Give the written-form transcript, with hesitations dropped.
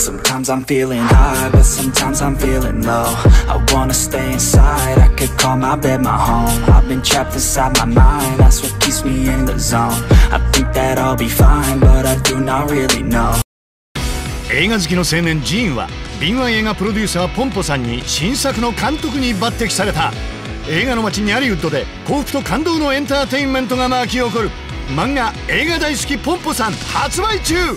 Sometimes I'm feeling high, but sometimes I'm feeling low. I wanna stay inside, I could call my bed my home. I've been trapped inside my mind, that's what keeps me in the zone. I think that I'll be fine, but I do not really know. 映画好きの青年ジーンは敏腕映画プロデューサーポンポさんに新作の監督に抜擢された。映画の街にハリウッドで幸福と感動のエンターテインメントが巻き起こる漫画映画大好きポンポさん発売中。